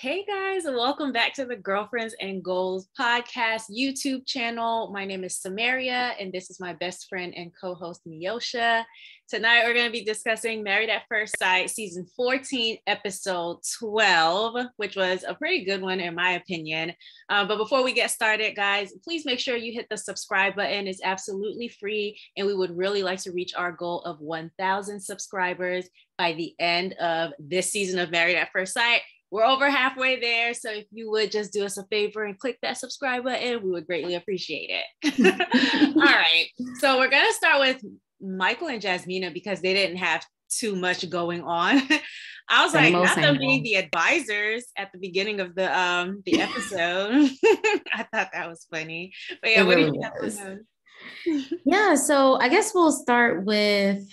Hey guys, and welcome back to the Girlfriends and Goals Podcast YouTube channel. My name is Samaria, and this is my best friend and co-host Neosha. Tonight we're going to be discussing Married at First Sight, season 14, episode 12, which was a pretty good one in my opinion. But before we get started, guys, please make sure you hit the subscribe button. It's absolutely free, and we would really like to reach our goal of 1,000 subscribers by the end of this season of Married at First Sight. We're over halfway there, so if you would just do us a favor and click that subscribe button, we would greatly appreciate it. All right, so we're going to start with Michael and Jasmina because they didn't have too much going on. I was like, not them being the advisors at the beginning of the episode. I thought that was funny. But yeah, what did you have to know? Yeah, so I guess we'll start with...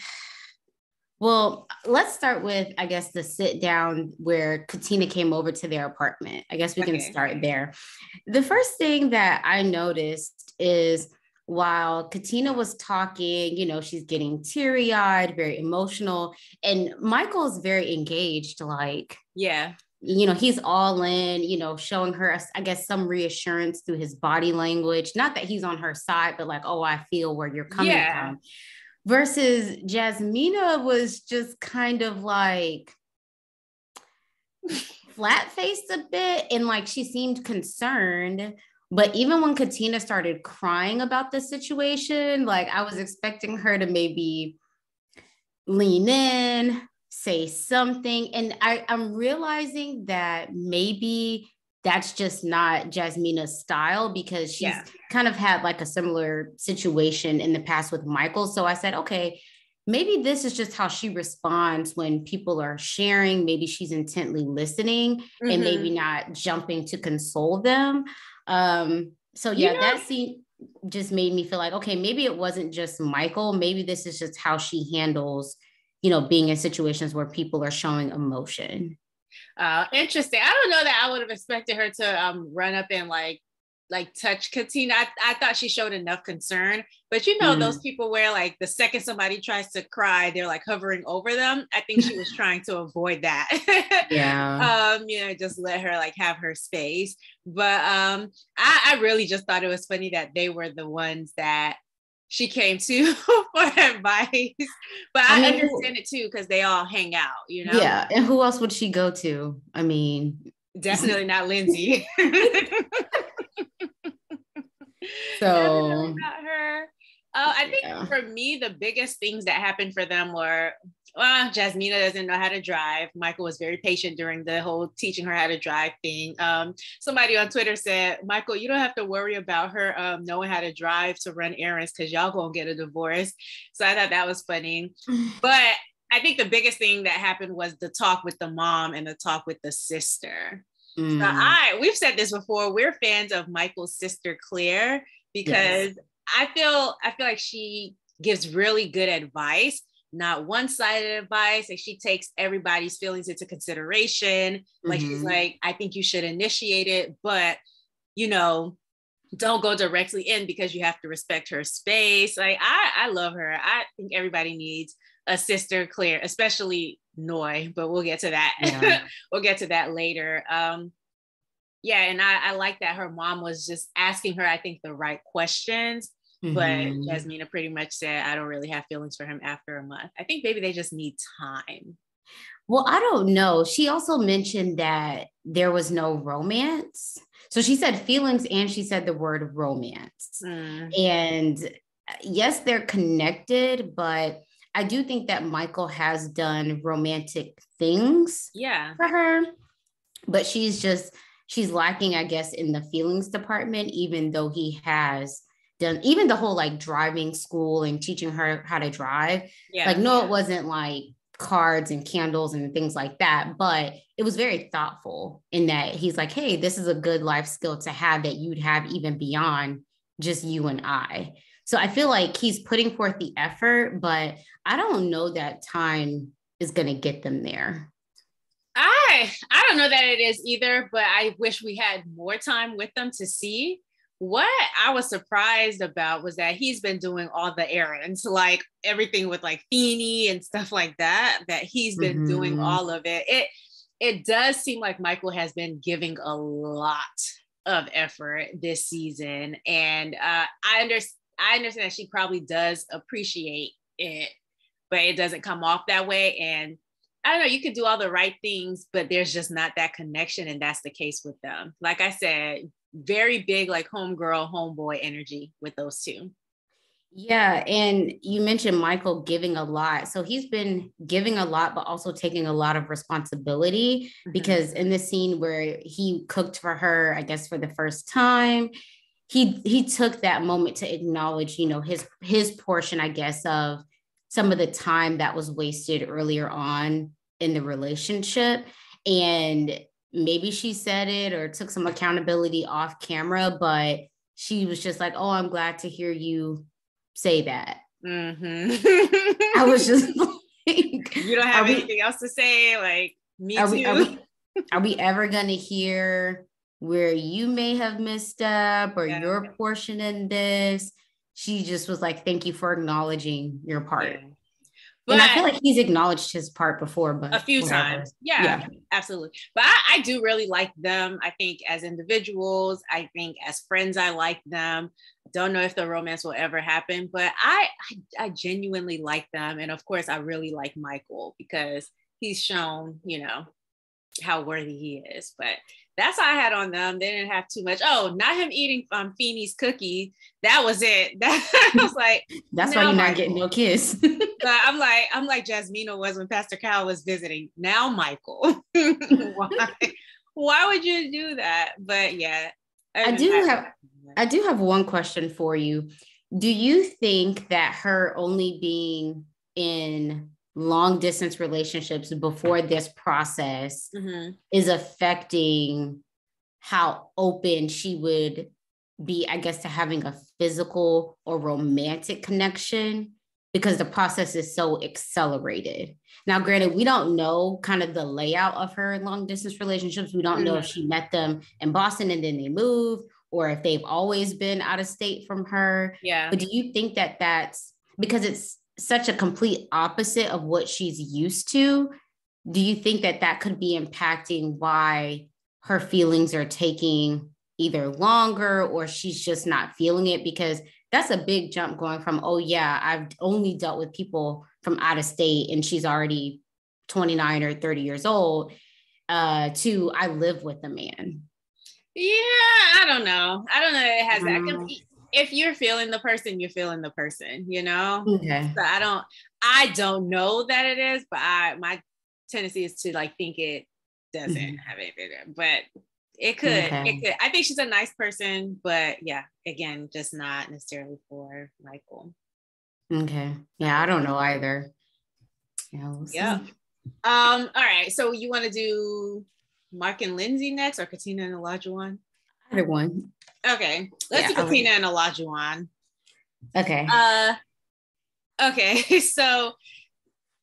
Well, let's start with, I guess, the sit down where Katina came over to their apartment. I guess we can start there. The first thing that I noticed is while Katina was talking, you know, she's getting teary-eyed, very emotional, and Michael's very engaged, like, yeah, you know, he's all in, you know, showing her, I guess, some reassurance through his body language. Not that he's on her side, but like, oh, I feel where you're coming from. Versus Jasmina was just kind of like flat-faced a bit, and like she seemed concerned. But even when Katina started crying about the situation, like I was expecting her to maybe lean in, say something. And I'm realizing that maybe that's just not Jasmina's style because she's kind of had like a similar situation in the past with Michael. So I said, okay, maybe this is just how she responds when people are sharing. Maybe she's intently listening and maybe not jumping to console them. So yeah, you know, that scene just made me feel like, okay, maybe it wasn't just Michael. Maybe this is just how she handles, you know, being in situations where people are showing emotion. Interesting. I don't know that I would have expected her to run up and like touch Katina. I thought she showed enough concern, but you know those people where like the second somebody tries to cry, they're like hovering over them. I think she was trying to avoid that. You know, just let her like have her space. But I really just thought it was funny that they were the ones that she came to for advice, but I understand it too because they all hang out, you know. Yeah, and who else would she go to? I mean, definitely not Lindsay. So not her. I think for me, the biggest things that happened for them were, well, Jasmina doesn't know how to drive. Michael was very patient during the whole teaching her how to drive thing. Somebody on Twitter said, Michael, you don't have to worry about her knowing how to drive to run errands because y'all gonna get a divorce. So I thought that was funny. But I think the biggest thing that happened was the talk with the mom and the talk with the sister. So we've said this before, we're fans of Michael's sister, Claire, because I feel like she gives really good advice. Not one-sided advice. Like she takes everybody's feelings into consideration. Like she's like, I think you should initiate it, but you know, don't go directly in because you have to respect her space. Like I love her. I think everybody needs a sister, Claire, especially Noi, but we'll get to that. We'll get to that later. Yeah, and I like that her mom was just asking her, I think, the right questions. But Jasmina pretty much said, I don't really have feelings for him after a month. I think maybe they just need time. Well, I don't know. She also mentioned that there was no romance. So she said feelings and she said the word romance. And yes, they're connected, but I do think that Michael has done romantic things for her, but she's lacking, I guess, in the feelings department, even though he has done even the whole like driving school and teaching her how to drive. Like, no, it wasn't like cards and candles and things like that, but it was very thoughtful in that he's like, hey, this is a good life skill to have that you'd have even beyond just you and I. So I feel like he's putting forth the effort, but I don't know that time is going to get them there. I don't know that it is either, but I wish we had more time with them to see. What I was surprised about was that he's been doing all the errands, like everything with like Feeny and stuff like that, that he's been doing all of it. It it does seem like Michael has been giving a lot of effort this season. And I understand that she probably does appreciate it, but it doesn't come off that way. And I don't know, you could do all the right things, but there's just not that connection. And that's the case with them. Like I said, very big, like homegirl, homeboy energy with those two. Yeah. And you mentioned Michael giving a lot. So he's been giving a lot, but also taking a lot of responsibility, mm-hmm. because in the scene where he cooked for her, I guess for the first time, he took that moment to acknowledge, you know, his portion, I guess, of some of the time that was wasted earlier on in the relationship. And maybe she said it or took some accountability off camera, but she was just like, oh, I'm glad to hear you say that. Mm-hmm. I was just like, you don't have anything else to say? Like, me too. Are we ever going to hear where you may have messed up or your portion in this? She just was like, thank you for acknowledging your part. Yeah. But and I feel like he's acknowledged his part before, but a few times. Yeah, absolutely. But I do really like them. I think as individuals, I think as friends, I like them. Don't know if the romance will ever happen, but I genuinely like them. And of course, I really like Michael because he's shown, you know, how worthy he is. But that's all I had on them. They didn't have too much. Oh, not him eating Feeny's cookie. That was it. That, I was like, that's why you're not getting no kiss. I'm like Jasmina was when Pastor Kyle was visiting. Now Michael, why would you do that? But yeah, I do have one question for you. Do you think that her only being in long distance relationships before this process mm-hmm. is affecting how open she would be, I guess, to having a physical or romantic connection, because the process is so accelerated? Now, granted, we don't know kind of the layout of her long distance relationships. We don't mm-hmm. know if she met them in Boston and then they moved, or if they've always been out of state from her. Yeah. But do you think that that's because it's such a complete opposite of what she's used to? Do you think that that could be impacting why her feelings are taking either longer or she's just not feeling it? Because that's a big jump going from, oh yeah, I've only dealt with people from out of state and she's already 29 or 30 years old, to I live with a man. Yeah, I don't know. It has that. If you're feeling the person, you're feeling the person, you know? Okay. So I don't know that it is, but my tendency is to like think it doesn't mm-hmm. have anything, but it could, okay. It could. I think she's a nice person, but yeah, again, just not necessarily for Michael. Okay. Yeah. I don't know either. Yeah. We'll see. Yep. All right. So you want to do Mark and Lindsay next, or Katina and Olajuwon? Either one. Okay, let's do Katina and Olajuwon. Okay. Okay, so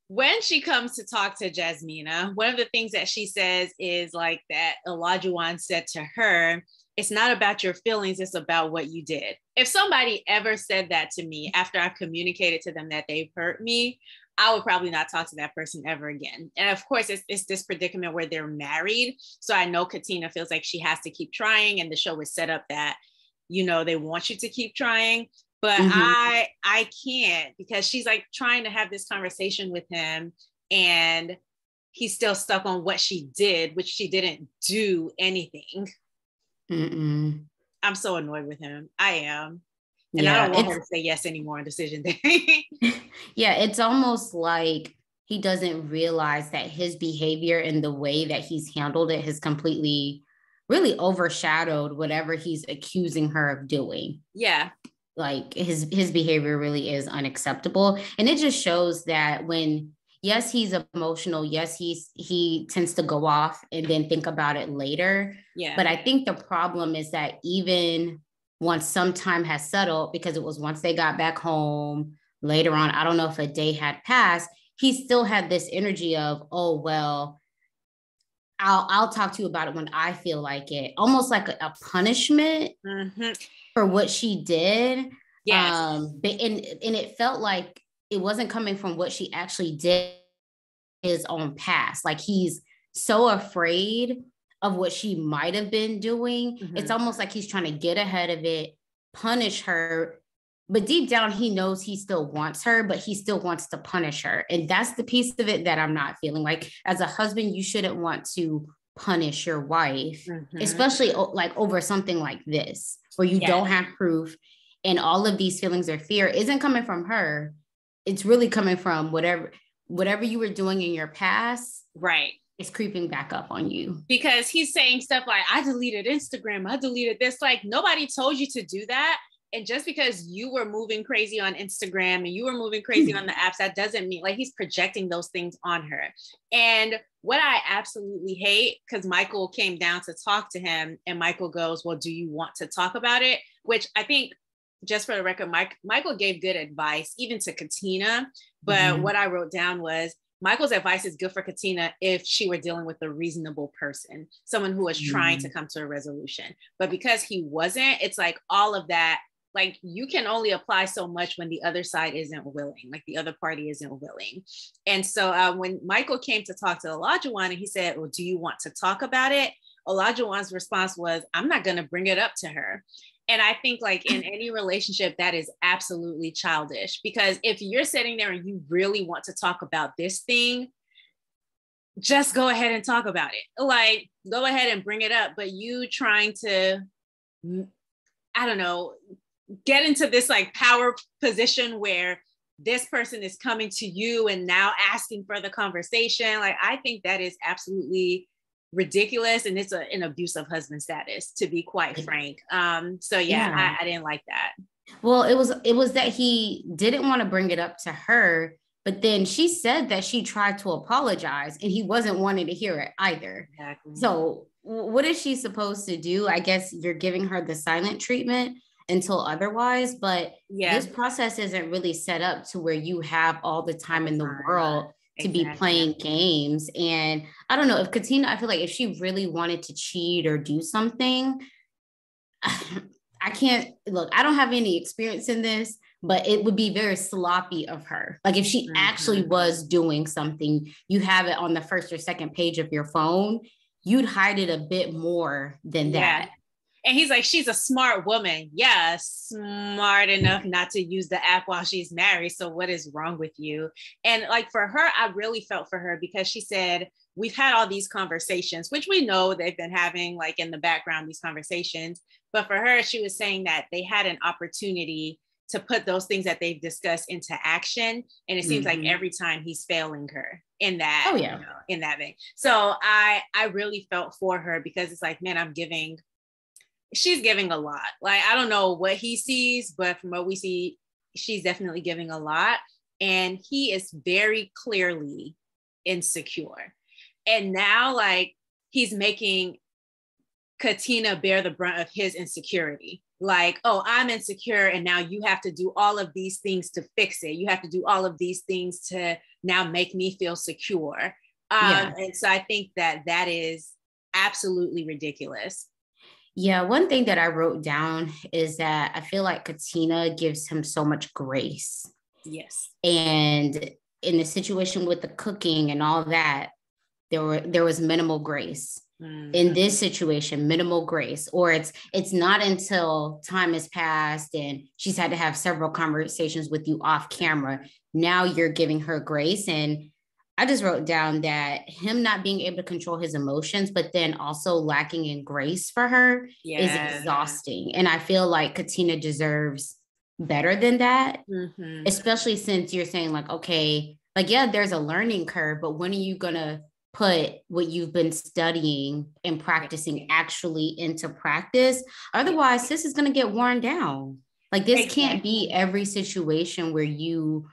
when she comes to talk to Jasmina, one of the things that she says is like that Olajuwon said to her, it's not about your feelings, it's about what you did. If somebody ever said that to me after I've communicated to them that they've hurt me, I would probably not talk to that person ever again. And of course, it's this predicament where they're married. So I know Katina feels like she has to keep trying, and the show is set up that, you know, they want you to keep trying, but mm-hmm. I can't, because she's like trying to have this conversation with him and he's still stuck on what she did, which she didn't do anything. Mm-mm. I'm so annoyed with him. I am. And yeah, I don't want her to say yes anymore on decision day. Yeah, it's almost like he doesn't realize that his behavior and the way that he's handled it has completely really overshadowed whatever he's accusing her of doing. Yeah. Like his behavior really is unacceptable. And it just shows that when, yes, he's emotional. Yes, he tends to go off and then think about it later. Yeah. But I think the problem is that even once some time has settled, because it was once they got back home later on, I don't know if a day had passed, he still had this energy of, oh, well, I'll talk to you about it when I feel like it. Almost like a punishment mm-hmm. for what she did. Yes. But it felt like it wasn't coming from what she actually did, his own past. Like he's so afraid of what she might have been doing. Mm-hmm. It's almost like he's trying to get ahead of it, punish her. But deep down, he knows he still wants her, but he still wants to punish her. And that's the piece of it that I'm not feeling. Like, as a husband, you shouldn't want to punish your wife, mm-hmm. especially like over something like this, where you don't have proof. And all of these feelings or fear isn't coming from her. It's really coming from whatever you were doing in your past. Right. It's creeping back up on you, because he's saying stuff like, I deleted Instagram, I deleted this. Like, nobody told you to do that. And just because you were moving crazy on Instagram and you were moving crazy on the apps, that doesn't mean, like, he's projecting those things on her. And what I absolutely hate, because Michael came down to talk to him and Michael goes, well, do you want to talk about it? Which I think, just for the record, Michael gave good advice, even to Katina. But what I wrote down was, Michael's advice is good for Katina if she were dealing with a reasonable person, someone who was trying to come to a resolution. But because he wasn't, it's like all of that, like, you can only apply so much when the other side isn't willing, like the other party isn't willing. And so when Michael came to talk to Olajuwon and he said, well, do you want to talk about it? Olajuwon's response was, I'm not going to bring it up to her. And I think, like, in any relationship, that is absolutely childish, because if you're sitting there and you really want to talk about this thing, just go ahead and talk about it. Like, go ahead and bring it up. But you trying to, I don't know, get into this like power position where this person is coming to you and now asking for the conversation. Like, I think that is absolutely ridiculous, and it's an abusive husband status, to be quite frank. I didn't like that. Well, it was that he didn't want to bring it up to her, but then she said that she tried to apologize and he wasn't wanting to hear it either. Exactly. So what is she supposed to do? I guess you're giving her the silent treatment until otherwise, but this process isn't really set up to where you have all the time in the world to be playing games. And I don't know if Katina, I feel like if she really wanted to cheat or do something, I don't have any experience in this, but it would be very sloppy of her. Like, if she actually was doing something, you have it on the first or second page of your phone, you'd hide it a bit more than that. And he's like, she's a smart woman. Yeah, smart enough not to use the app while she's married. So what is wrong with you? And like, for her, I really felt for her, because she said, we've had all these conversations, which we know they've been having, like, in the background, these conversations. But for her, she was saying that they had an opportunity to put those things that they've discussed into action. And it seems like every time he's failing her in that, in that vein. So I really felt for her, because it's like, man, she's giving a lot. Like, I don't know what he sees, but from what we see, she's definitely giving a lot. And he is very clearly insecure. And now, like, he's making Katina bear the brunt of his insecurity. Like, oh, I'm insecure, and now you have to do all of these things to fix it. You have to do all of these things to now make me feel secure. And so I think that is absolutely ridiculous. Yeah, one thing that I wrote down is that I feel like Katina gives him so much grace. Yes. And in the situation with the cooking and all that, there was minimal grace. Mm-hmm. In this situation, minimal grace. Or it's not until time has passed and she's had to have several conversations with you off camera. Now you're giving her grace. And I just wrote down that him not being able to control his emotions, but then also lacking in grace for her is exhausting. And I feel like Katina deserves better than that, especially since you're saying, like, okay, like, yeah, there's a learning curve, but when are you going to put what you've been studying and practicing actually into practice? Otherwise, this is going to get worn down. Like, this can't be every situation where you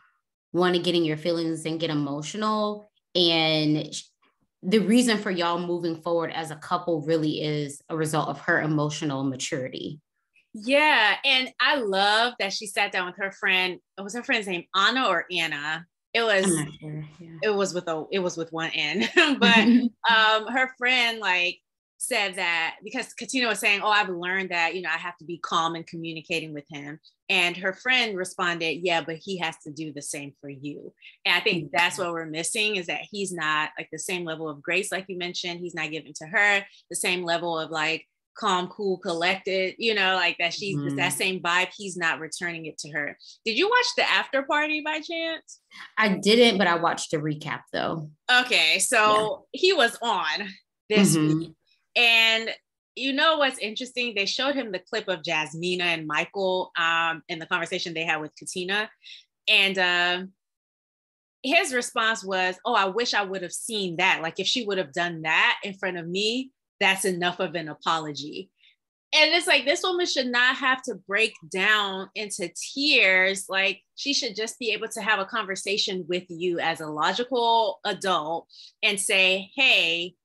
want to get in your feelings and get emotional. And the reason for y'all moving forward as a couple really is a result of her emotional maturity. Yeah. And I love that she sat down with her friend. What was her friend's name? Anna or Anna? It was, I'm not sure. It was with one N, but her friend, like, said that, because Katina was saying, oh, I've learned that, you know, I have to be calm in communicating with him. And her friend responded, yeah, but he has to do the same for you. And I think that's what we're missing, is that he's not like the same level of grace, like you mentioned, he's not giving to her the same level of like calm, cool, collected, you know, like that she's that same vibe. He's not returning it to her. Did you watch the after party by chance? I didn't, but I watched the recap though. Okay. So he was on this week. And you know what's interesting? They showed him the clip of Jasmina and Michael in the conversation they had with Katina. And his response was, oh, I wish I would have seen that. Like if she would have done that in front of me, that's enough of an apology. And it's like, this woman should not have to break down into tears. Like she should just be able to have a conversation with you as a logical adult and say, hey,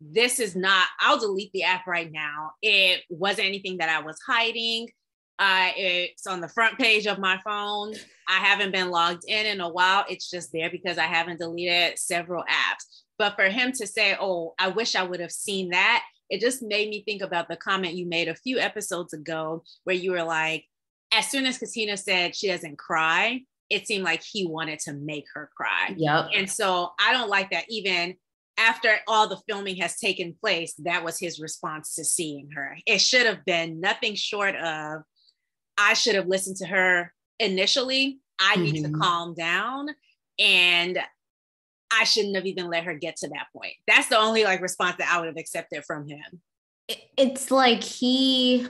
this is not, I'll delete the app right now. It wasn't anything that I was hiding. It's on the front page of my phone. I haven't been logged in a while. It's just there because I haven't deleted several apps. But for him to say, oh, I wish I would have seen that, it just made me think about the comment you made a few episodes ago where you were like, as soon as Katina said she doesn't cry, it seemed like he wanted to make her cry. Yep. And so I don't like that even after all the filming has taken place, that was his response to seeing her. It should have been nothing short of, I should have listened to her initially. I need to calm down, and I shouldn't have even let her get to that point. That's the only like response that I would have accepted from him. It's like he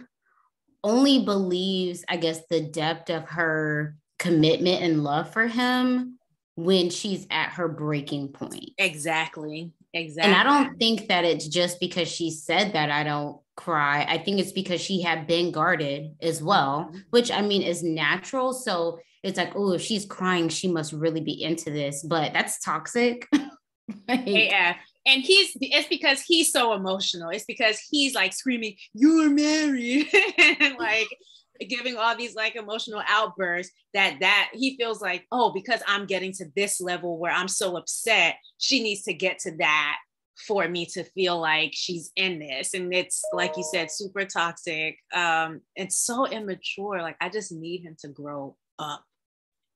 only believes, I guess, the depth of her commitment and love for him when she's at her breaking point. Exactly. And I don't think that it's just because she said that I don't cry. I think it's because she had been guarded as well, which I mean is natural. So it's like, oh, if she's crying, she must really be into this, but that's toxic. AF. And it's because he's so emotional. It's because he's like screaming, you're married, and like giving all these like emotional outbursts that he feels like, oh, because I'm getting to this level where I'm so upset, she needs to get to that for me to feel like she's in this. And it's like you said, super toxic. It's so immature. Like I just need him to grow up.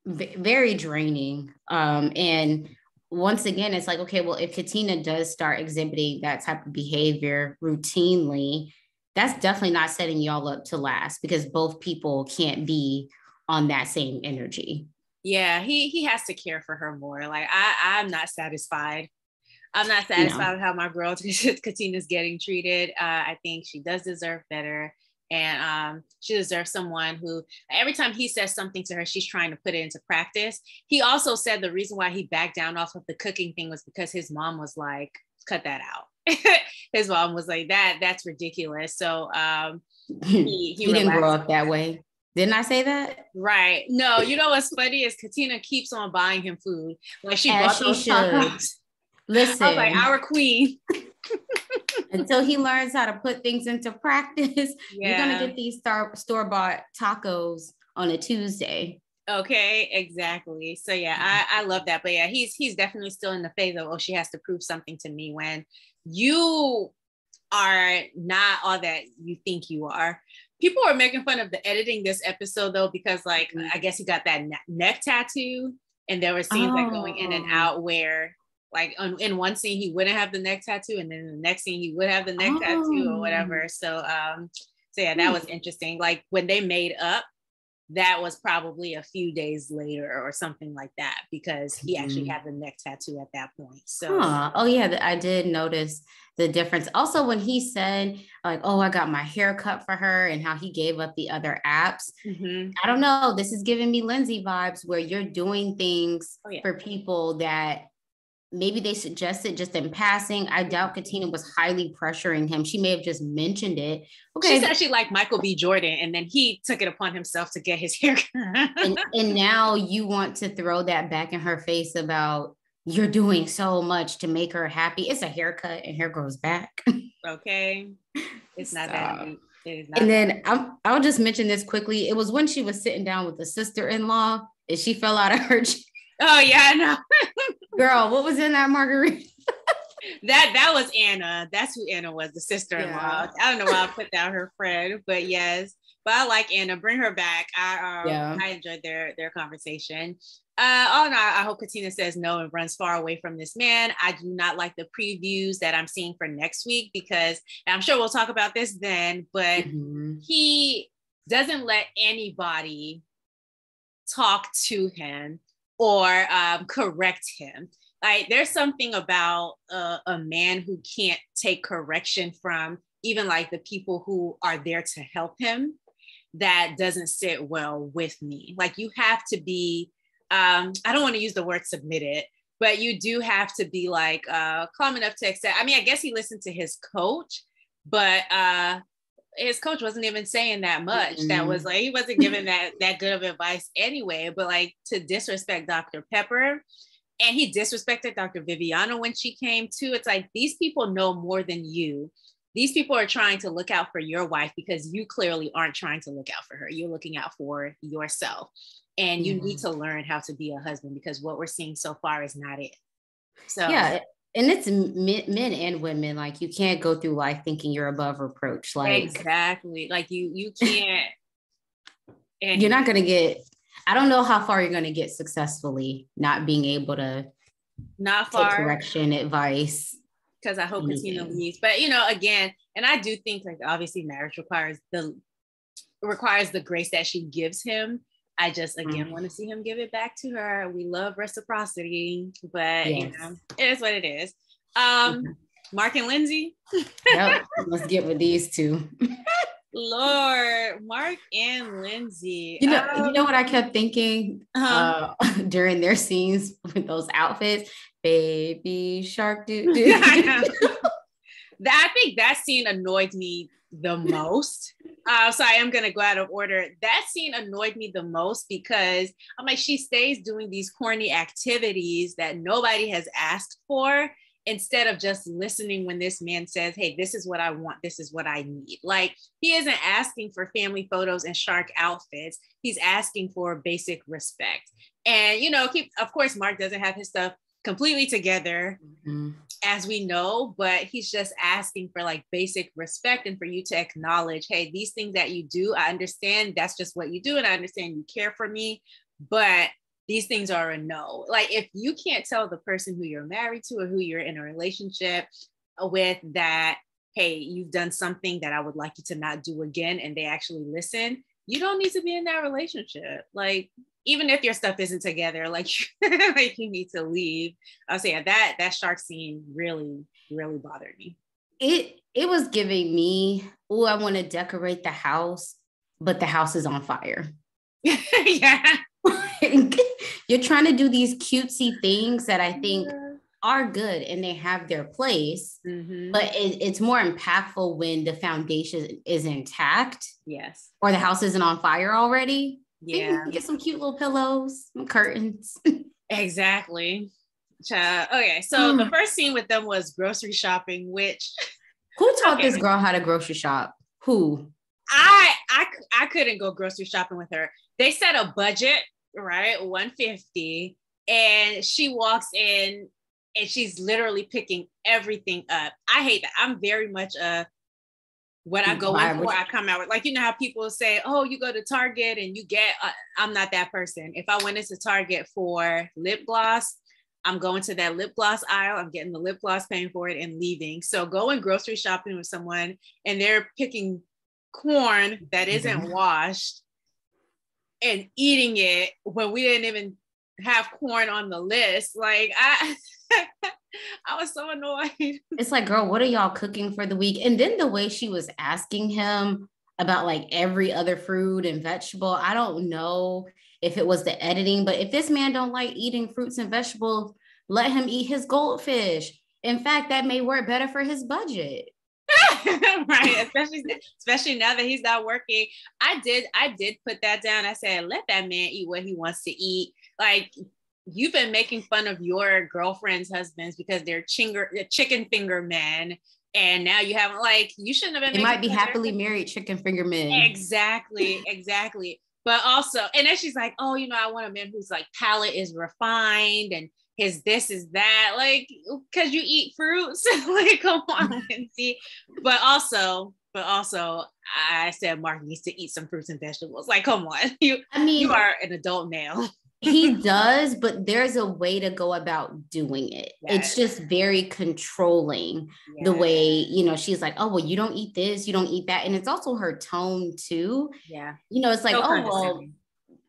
Very draining. And once again, it's like, okay, well, if Katina does start exhibiting that type of behavior routinely, that's definitely not setting y'all up to last, because both people can't be on that same energy. Yeah, he has to care for her more. Like I'm not satisfied. I'm not satisfied with how my girl Katina's getting treated. I think she does deserve better. And she deserves someone who, every time he says something to her, she's trying to put it into practice. He also said the reason why he backed down off of the cooking thing was because his mom was like, cut that out. His mom was like, that's ridiculous. So he didn't grow up that way. Didn't I say that? Right. No, you know what's funny is Katina keeps on buying him food. Like she bought those tacos. Listen, I was like, our queen. Until he learns how to put things into practice, you're going to get these store-bought tacos on a Tuesday. Okay, exactly. So yeah, I love that. But yeah, he's definitely still in the phase of, oh, she has to prove something to me, when you are not all that you think you are. People were making fun of the editing this episode though, because like, I guess he got that neck tattoo, and there were scenes like going in and out where like in one scene he wouldn't have the neck tattoo, and then in the next scene he would have the neck tattoo or whatever. So yeah, that was interesting. Like when they made up, that was probably a few days later or something like that, because he actually had the neck tattoo at that point. So, oh yeah, I did notice the difference. Also, when he said like, oh, I got my hair cut for her, and how he gave up the other apps. I don't know, this is giving me Lindsay vibes, where you're doing things for people that maybe they suggested just in passing. I doubt Katina was highly pressuring him. She may have just mentioned it. Okay. She said she liked Michael B. Jordan, and then he took it upon himself to get his hair cut. and now you want to throw that back in her face about, you're doing so much to make her happy. It's a haircut, and hair grows back. Okay. It's not that deep. It is not. And then I'll just mention this quickly. It was when she was sitting down with the sister-in-law and she fell out of her chair. Oh yeah, I know. Girl, what was in that margarita? That was Anna. That's who Anna was, the sister-in-law. Yeah. I don't know why I put down her friend, but yes. But I like Anna. Bring her back. I enjoyed their conversation. I hope Katina says no and runs far away from this man. I do not like the previews that I'm seeing for next week because, and I'm sure we'll talk about this then, but he doesn't let anybody talk to him or correct him. Like, there's something about a man who can't take correction from even like the people who are there to help him. That doesn't sit well with me. Like, you have to be, I don't want to use the word submitted, but you do have to be like calm enough to accept. I mean, I guess he listened to his coach, but his coach wasn't even saying that much. Mm-hmm. That was like, he wasn't giving that good of advice anyway, but like to disrespect Dr. Pepper, and he disrespected Dr. Viviana when she came too. It's like, these people know more than you. These people are trying to look out for your wife because you clearly aren't trying to look out for her. You're looking out for yourself. And you need to learn how to be a husband because what we're seeing so far is not it. So yeah, and it's men and women. Like, you can't go through life thinking you're above reproach. Like, exactly. Like, you can't. And you're not going to get, I don't know how far you're going to get successfully not being able to not far take correction, advice. Because I hope Katina leaves. But, again, and I do think, like, obviously marriage requires the grace that she gives him. I just, again, want to see him give it back to her. We love reciprocity, but, it is what it is. Mark and Lindsay. Yep. Let's get with these two. Lord, Mark and Lindsay. You know what I kept thinking during their scenes with those outfits? Baby shark dude. I think that scene annoyed me the most. So I am going to go out of order. That scene annoyed me the most because I'm like, she stays doing these corny activities that nobody has asked for instead of just listening when this man says, hey, this is what I want. This is what I need. Like, he isn't asking for family photos and shark outfits. He's asking for basic respect. And, of course, Mark doesn't have his stuff completely together, as we know, but he's just asking for like basic respect and for you to acknowledge, hey, these things that you do, I understand that's just what you do. And I understand you care for me, but these things are a no. Like, if you can't tell the person who you're married to or who you're in a relationship with that, hey, you've done something that I would like you to not do again, and they actually listen, you don't need to be in that relationship. Like, even if your stuff isn't together, like, like, you need to leave. So yeah, that shark scene really, really bothered me. It was giving me, I want to decorate the house, but the house is on fire. Yeah. You're trying to do these cutesy things that I think are good and they have their place, but it's more impactful when the foundation is intact. Yes. Or the house isn't on fire already. Yeah, get some cute little pillows, some curtains. Exactly. Okay, so the first scene with them was grocery shopping, which who taught this girl how to grocery shop? Who? I couldn't go grocery shopping with her. They set a budget, right? $150, and she walks in and she's literally picking everything up. I hate that. I'm very much a what I go in for, I come out with. Like, how people say, oh, you go to Target and you get, I'm not that person. If I went into Target for lip gloss, I'm going to that lip gloss aisle, I'm getting the lip gloss, paying for it, and leaving. So going grocery shopping with someone and they're picking corn that isn't washed and eating it when we didn't even have corn on the list. Like, I was so annoyed. It's like, girl, what are y'all cooking for the week? And then the way she was asking him about like every other fruit and vegetable, I don't know if it was the editing, but if this man don't like eating fruits and vegetables, let him eat his goldfish. In fact, that may work better for his budget. Right, especially now that he's not working. I did put that down. I said, let that man eat what he wants to eat. Like, you've been making fun of your girlfriend's husbands because they're chicken finger men, and now you haven't, like, you shouldn't have been. They might be happily married chicken finger men. Exactly. But also, and then she's like, oh, I want a man whose like palate is refined and his this is that, like, because you eat fruits. Like, come on, Lindsay. But also, I said Mark needs to eat some fruits and vegetables. Like, come on. You are an adult male. He does, but there's a way to go about doing it. Yes. It's just very controlling. Yes. The way, she's like, oh, well, you don't eat this, you don't eat that. And it's also her tone too. Yeah. It's like,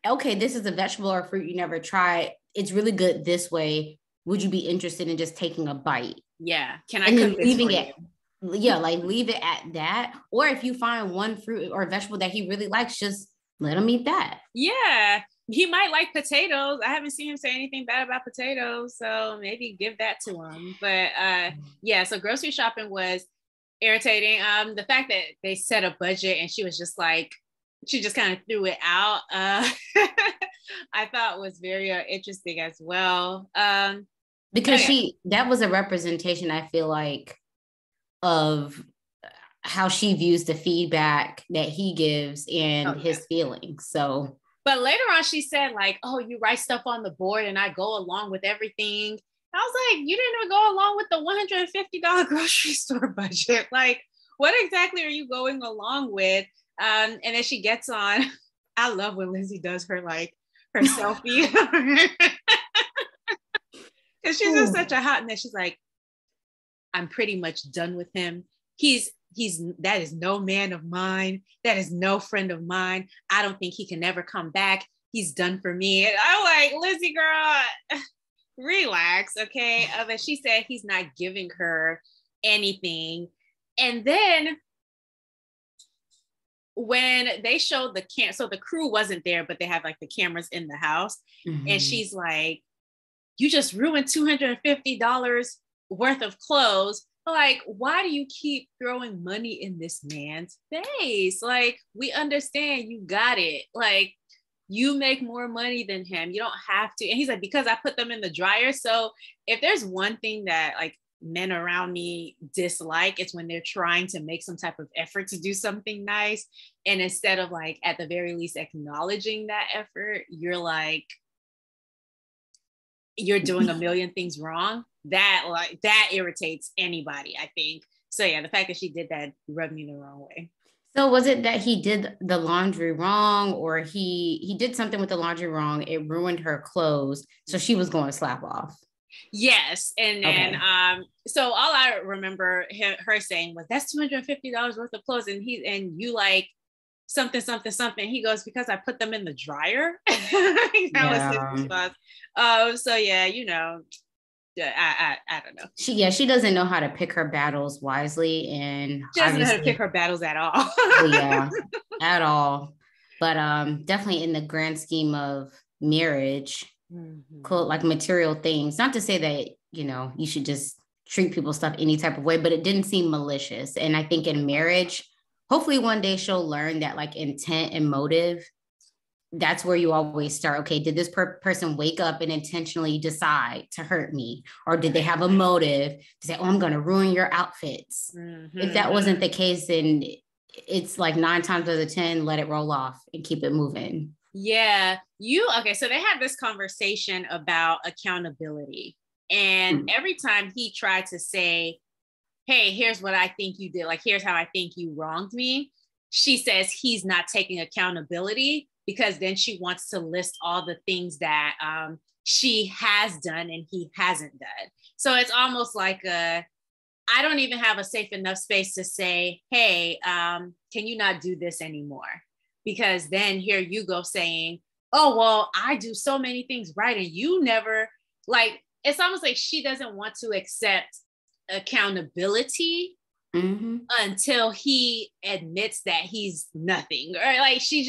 okay, this is a vegetable or fruit you never try. It's really good this way. Would you be interested in just taking a bite? Yeah. Can I and cook then leaving this for it? You? Yeah, like leave it at that. Or if you find one fruit or vegetable that he really likes, just let him eat that. Yeah, he might like potatoes. I haven't seen him say anything bad about potatoes, so maybe give that to him. But so grocery shopping was irritating. The fact that they set a budget and she was just like, she just kind of threw it out, I thought was very interesting as well. That was a representation, I feel like, of how she views the feedback that he gives and his feelings. So, but later on she said like, oh, you write stuff on the board and I go along with everything. I was like, you didn't even go along with the $150 grocery store budget. Like, what exactly are you going along with? And then she gets on. I love when Lindsay does her selfie. Cause she's just such a hot mess. She's like, I'm pretty much done with him. That is no man of mine. That is no friend of mine. I don't think he can ever come back. He's done for me. And I'm like, Lizzie, girl, relax, okay? But she said he's not giving her anything. And then when they showed the camera, so the crew wasn't there, but they have like the cameras in the house. Mm-hmm. And she's like, you just ruined $250 worth of clothes. Like, why do you keep throwing money in this man's face? Like, we understand you got it. Like, you make more money than him. You don't have to. And he's like, because I put them in the dryer. So if there's one thing that like men around me dislike, it's when they're trying to make some type of effort to do something nice. And instead of like, at the very least acknowledging that effort, you're like, you're doing a million things wrong. That irritates anybody, I think. So yeah, the fact that she did that rubbed me the wrong way. So was it that he did the laundry wrong, or he did something with the laundry wrong? It ruined her clothes, so she was going to slap off. Yes, and then so all I remember her saying was, "That's $250 worth of clothes," and you like something. He goes, "Because I put them in the dryer." That was his response. So yeah, I don't know. She doesn't know how to pick her battles wisely, and she doesn't know how to pick her battles at all. Yeah, at all. But definitely in the grand scheme of marriage, quote, like material things. Not to say that you should just treat people's stuff any type of way, but it didn't seem malicious. And I think in marriage, hopefully one day she'll learn that like intent and motive. That's where you always start. Okay, did this person wake up and intentionally decide to hurt me? Or did they have a motive to say, oh, I'm going to ruin your outfits? Mm-hmm. If that wasn't the case, then it's like 9 times out of 10, let it roll off and keep it moving. Yeah. So they had this conversation about accountability. And every time he tried to say, hey, here's what I think you did. Like, here's how I think you wronged me. She says he's not taking accountability, because then she wants to list all the things that she has done and he hasn't done. So it's almost like I don't even have a safe enough space to say, hey, can you not do this anymore? Because then here you go saying, oh, well, I do so many things right and you never, like, it's almost like she doesn't want to accept accountability. Mm-hmm. Until he admits that he's nothing, or like she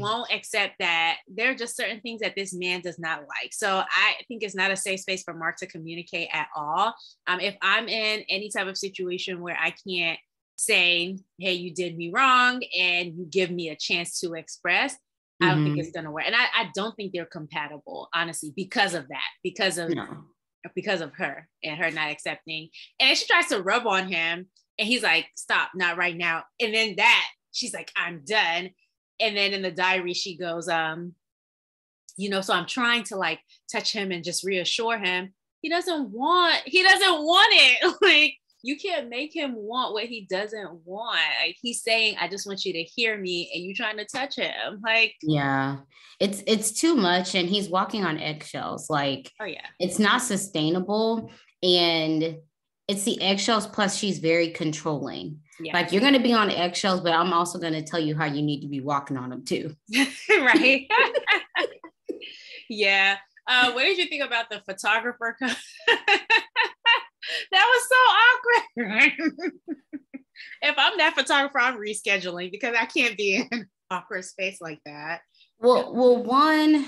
won't accept that there are just certain things that this man does not like. So I think it's not a safe space for Mark to communicate at all. If I'm in any type of situation where I can't say, hey, you did me wrong, and you give me a chance to express, I don't think it's gonna work. And I don't think they're compatible, honestly, because of her and her not accepting. And she tries to rub on him and he's like, stop, not right now. And then she's like, I'm done. And then in the diary, she goes, you know, so I'm trying to like touch him and just reassure him. He doesn't want it. Like, you can't make him want what he doesn't want. Like, he's saying, I just want you to hear me, and you trying to touch him. Like, yeah, it's too much. And he's walking on eggshells. Like, oh yeah, it's not sustainable. And it's the eggshells, plus she's very controlling. Yeah. Like, you're going to be on eggshells, but I'm also going to tell you how you need to be walking on them too. Right. Yeah. What did you think about the photographer? That was so awkward. If I'm that photographer, I'm rescheduling, because I can't be in an awkward space like that. Well, one,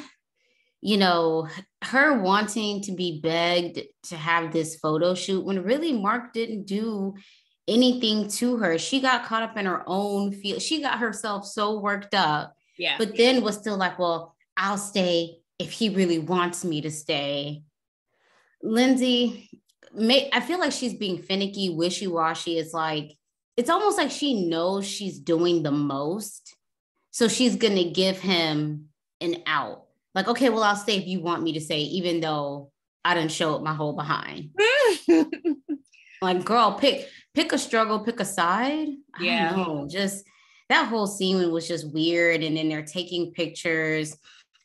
you know, her wanting to be begged to have this photo shoot when really Mark didn't do anything to her. She got caught up in her own field. She got herself so worked up. Yeah. But then was still like, well, I'll stay if he really wants me to stay. Lindsay, I feel like she's being finicky, wishy-washy. It's like, it's almost like she knows she's doing the most, so she's going to give him an out. Like, okay, well, I'll stay if you want me to stay, even though I didn't show up my whole behind. Like, girl, pick a struggle, pick a side. Yeah. I don't know. Just that whole scene was just weird. And then they're taking pictures.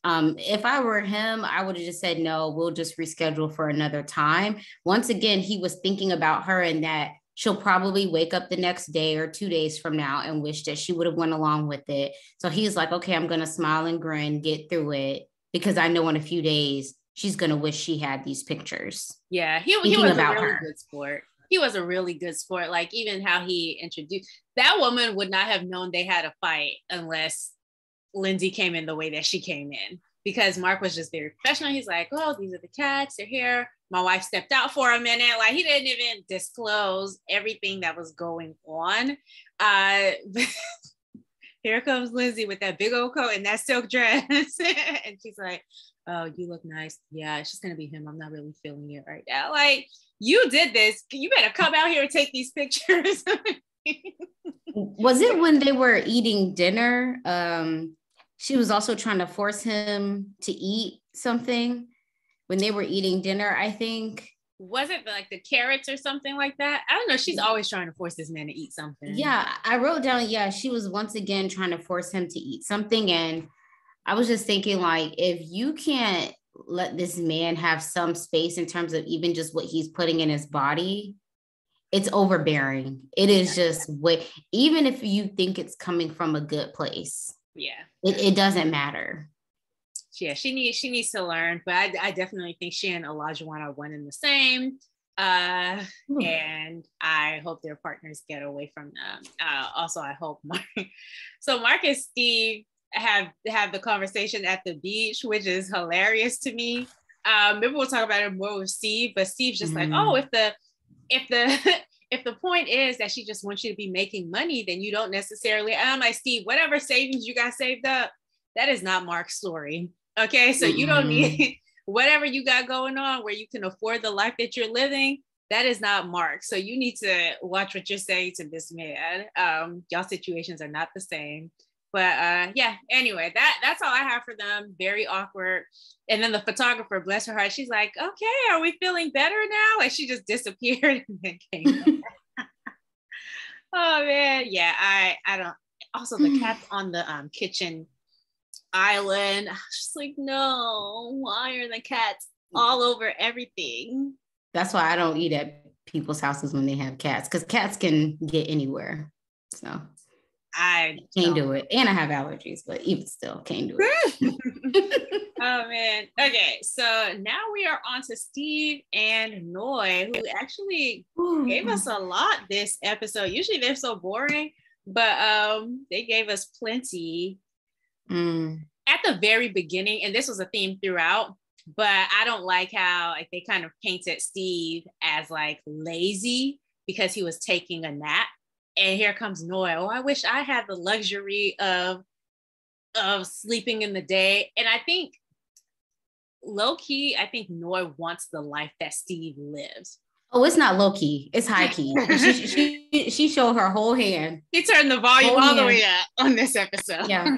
If I were him, I would have just said, no, we'll just reschedule for another time. Once again, he was thinking about her and that she'll probably wake up the next day or 2 days from now and wish that she would have went along with it. So he's like, okay, I'm going to smile and grin, get through it, because I know in a few days she's going to wish she had these pictures. Yeah. He was about a really good sport. He was a really good sport. Like, even how he introduced, that woman would not have known they had a fight unless Lindsay came in the way that she came in, because Mark was just very professional. He's like, oh, these are the cats, they're here. My wife stepped out for a minute. Like, he didn't even disclose everything that was going on. Here comes Lindsay with that big old coat and that silk dress. And she's like, oh, you look nice. Yeah, it's just going to be him. I'm not really feeling it right now. Like, you did this. You better come out here and take these pictures. Was it when they were eating dinner? She was also trying to force him to eat something when they were eating dinner, I think. Was it like the carrots or something like that? I don't know. She's always trying to force this man to eat something. Yeah, I wrote down, yeah, she was once again trying to force him to eat something. And I was just thinking, like, if you can't let this man have some space in terms of even just what he's putting in his body, it's overbearing. It is just what, even if you think it's coming from a good place. Yeah. It doesn't matter. Yeah, she needs to learn, but I definitely think she and Olajuwon are one and the same. And I hope their partners get away from them. Also, I hope Mark and Steve have the conversation at the beach, which is hilarious to me. Maybe we'll talk about it more with Steve, but Steve's just like, oh, if the point is that she just wants you to be making money, then you don't necessarily, I'm like, Steve, whatever savings you got saved up, that is not Mark's story. Okay. So you don't need whatever you got going on where you can afford the life that you're living. That is not Mark. So you need to watch what you're saying to this man. Y'all situations are not the same, but yeah, anyway, that's all I have for them. Very awkward. And then the photographer, bless her heart, she's like, okay, are we feeling better now? Like, she just disappeared and then came back. Oh man. Yeah. I don't, also the cats on the kitchen island. I was just like, no, why are the cats all over everything? That's why I don't eat at people's houses when they have cats, because cats can get anywhere. So I can't do it. And I have allergies, but even still, can't do it. Oh man. Okay, so now we are on to Steve and Noi, who actually gave us a lot this episode. Usually they're so boring, but they gave us plenty. At the very beginning, and this was a theme throughout, but I don't like how, like, they kind of painted Steve as like lazy because he was taking a nap, and here comes Noi. Oh, I wish I had the luxury of sleeping in the day. And I think low-key, I think Noi wants the life that Steve lives. Oh, it's not low key. It's high key. She showed her whole hand. She turned the volume all the way up on this episode. Yeah.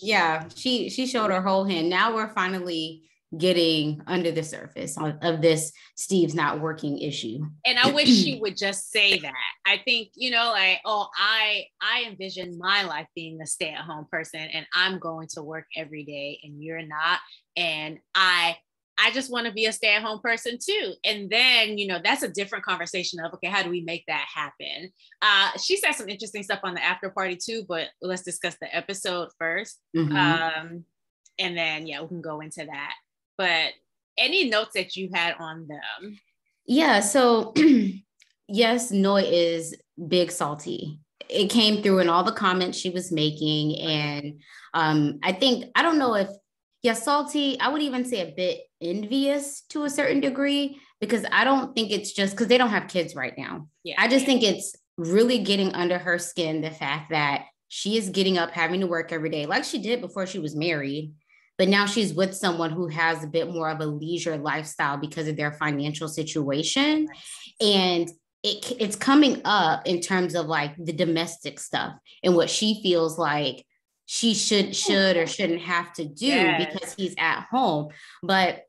Yeah. She showed her whole hand. Now we're finally getting under the surface of this Steve's not working issue. And I wish she would just say that. I think, you know, like, oh, I envision my life being a stay-at-home person and I'm going to work every day and you're not. And I just want to be a stay-at-home person too. And then, you know, that's a different conversation of, okay, how do we make that happen? She said some interesting stuff on the after party too, but let's discuss the episode first. Mm-hmm. And then, yeah, we can go into that. But any notes that you had on them? Yeah. So yes, Noi is big salty. It came through in all the comments she was making. And salty, I would even say a bit envious to a certain degree, because I don't think it's just because they don't have kids right now. Yeah. I just think it's really getting under her skin, the fact that she is getting up, having to work every day like she did before she was married. But now she's with someone who has a bit more of a leisure lifestyle because of their financial situation. And it's coming up in terms of like the domestic stuff and what she feels like she should or shouldn't have to do because he's at home. But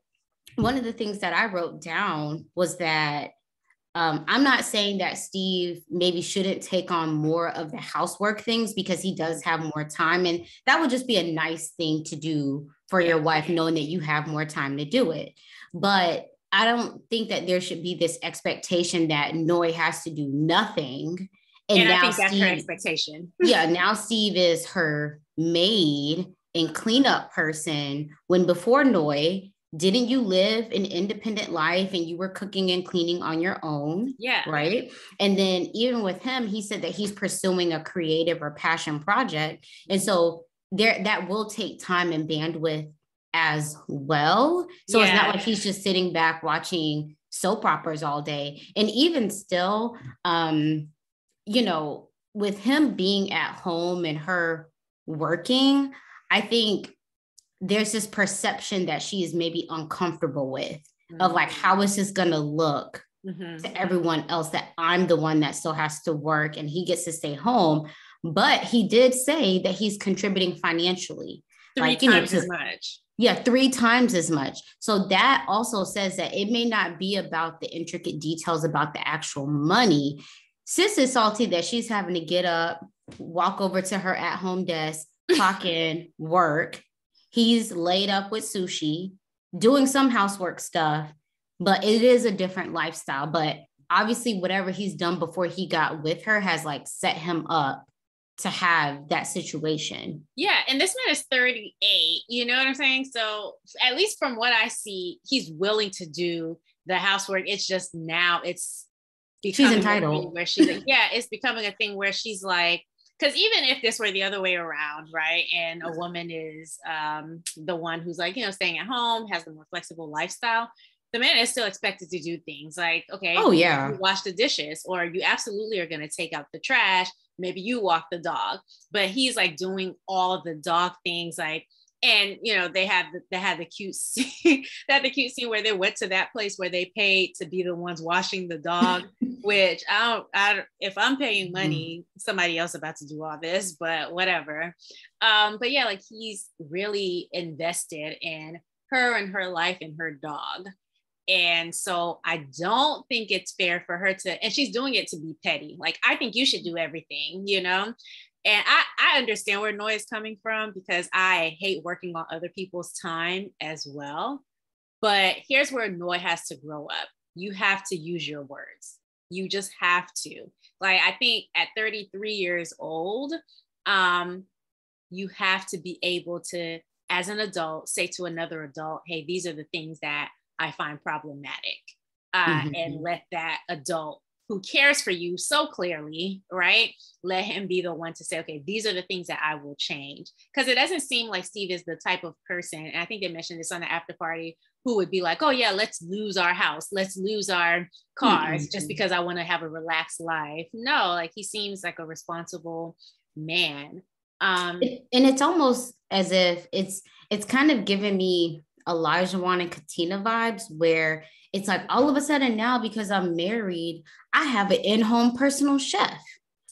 one of the things that I wrote down was that I'm not saying that Steve maybe shouldn't take on more of the housework things because he does have more time. And that would just be a nice thing to do for your wife, knowing that you have more time to do it. But I don't think that there should be this expectation that Noi has to do nothing. And now I think that's her expectation. Yeah. Now Steve is her maid and cleanup person, when before Noi, didn't you live an independent life and you were cooking and cleaning on your own? Yeah. Right. And then even with him, he said that he's pursuing a creative or passion project. And so that will take time and bandwidth as well. So it's not like he's just sitting back watching soap operas all day. And even still, you know, with him being at home and her working, I think there's this perception that she is maybe uncomfortable with, mm-hmm. of like, how is this going to look mm-hmm. to everyone else that I'm the one that still has to work and he gets to stay home. But he did say that he's contributing financially. Three times as much. Yeah, 3 times as much. So that also says that it may not be about the intricate details about the actual money. Sis is salty that she's having to get up, walk over to her at-home desk, clock in, work. He's laid up with Sushi, doing some housework stuff, but it is a different lifestyle. But obviously whatever he's done before he got with her has like set him up to have that situation. Yeah. And this man is 38, you know what I'm saying? So at least from what I see, he's willing to do the housework. It's just now she's entitled. Where she's like, yeah, it's becoming a thing where she's like, because even if this were the other way around, right, and a woman is the one who's like, you know, staying at home, has the more flexible lifestyle, the man is still expected to do things like, okay, oh yeah, you wash the dishes, or you absolutely are going to take out the trash, maybe you walk the dog. But he's like doing all the dog things, like. And, you know, they had the cute scene where they went to that place where they paid to be the ones washing the dog, which if I'm paying money, somebody else about to do all this, but whatever. But yeah, like he's really invested in her and her life and her dog. And so I don't think it's fair for her to, and she's doing it to be petty. Like, I think you should do everything, you know? And I understand where Noi is coming from, because I hate working on other people's time as well. But here's where Noi has to grow up. You have to use your words. You just have to. Like, I think at 33 years old, you have to be able to, as an adult, say to another adult, hey, these are the things that I find problematic. Mm-hmm. And let that adult who cares for you so clearly, right? Let him be the one to say, okay, these are the things that I will change. Because it doesn't seem like Steve is the type of person, and I think they mentioned this on the after party, who would be like, oh yeah, let's lose our house, let's lose our cars, mm-hmm. just because I want to have a relaxed life. No, like he seems like a responsible man. And it's almost as if it's kind of given me Olajuwon and Katina vibes, where it's like all of a sudden now, because I'm married, I have an in-home personal chef.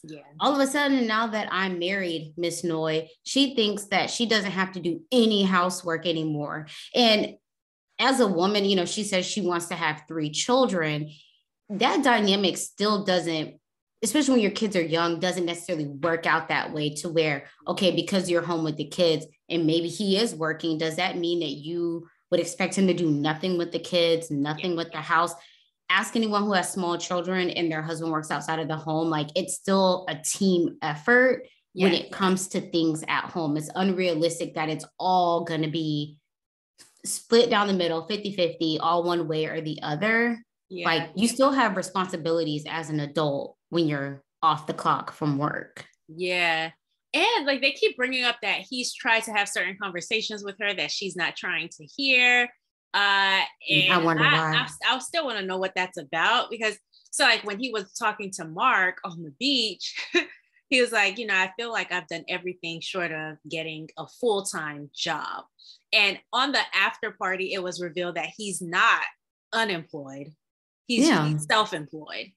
Yeah. All of a sudden, now that I'm married, Miss Noi, she thinks that she doesn't have to do any housework anymore. And as a woman, you know, she says she wants to have 3 children. That dynamic still doesn't, especially when your kids are young, doesn't necessarily work out that way to where, okay, because you're home with the kids and maybe he is working, does that mean that you would expect him to do nothing with the kids, nothing with the house? Ask anyone who has small children and their husband works outside of the home, like it's still a team effort when it comes to things at home. It's unrealistic that it's all going to be split down the middle, 50-50, all one way or the other. Yeah. Like you still have responsibilities as an adult when you're off the clock from work. Yeah. And like they keep bringing up that he's tried to have certain conversations with her that she's not trying to hear. And I wonder why. I still want to know what that's about, because so like when he was talking to Mark on the beach, he was like, you know, I feel like I've done everything short of getting a full-time job. And on the after party, it was revealed that he's not unemployed. He's self-employed.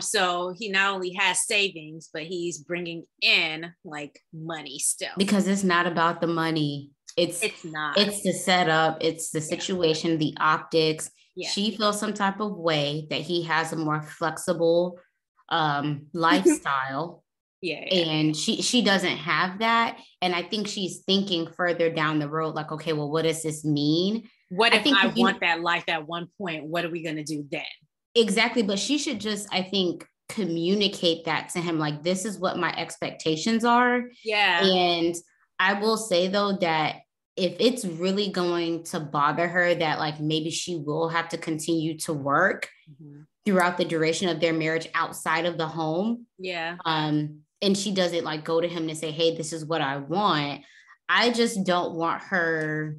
So he not only has savings, but he's bringing in like money still. Because it's not about the money. It's not. It's the setup. It's the situation, the optics. Yeah. She feels some type of way that he has a more flexible lifestyle. And she doesn't have that. And I think she's thinking further down the road, like, okay, well, what does this mean? What if I want that life at one point? What are we going to do then? Exactly. But she should just, I think, communicate that to him. Like, this is what my expectations are. Yeah. And I will say, though, that if it's really going to bother her that like maybe she will have to continue to work throughout the duration of their marriage outside of the home. Yeah. And she doesn't like go to him to say, hey, this is what I want. I just don't want her